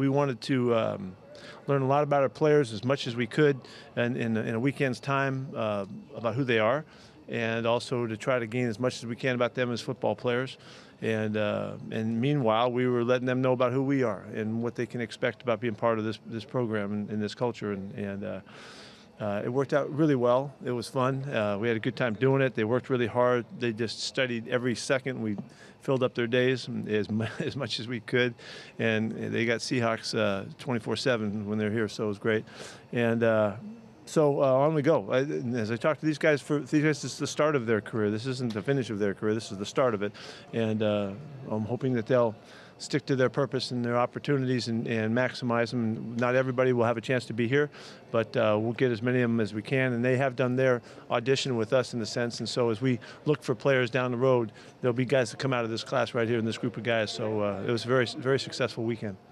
We wanted to learn a lot about our players as much as we could and in a weekend's time about who they are, and also to try to gain as much as we can about them as football players. And meanwhile, we were letting them know about who we are and what they can expect about being part of this program and this culture. And it worked out really well. It was fun. We had a good time doing it. They worked really hard. They just studied every second. We filled up their days as much as we could. And they got Seahawks 24/7 when they're here, so it was great. So on we go. As I talked to these guys, this is the start of their career. This isn't the finish of their career. This is the start of it. And I'm hoping that they'll stick to their purpose and their opportunities and maximize them. Not everybody will have a chance to be here, but we'll get as many of them as we can. And they have done their audition with us in a sense. And so as we look for players down the road, there'll be guys that come out of this class right here in this group of guys. So it was a very, very successful weekend.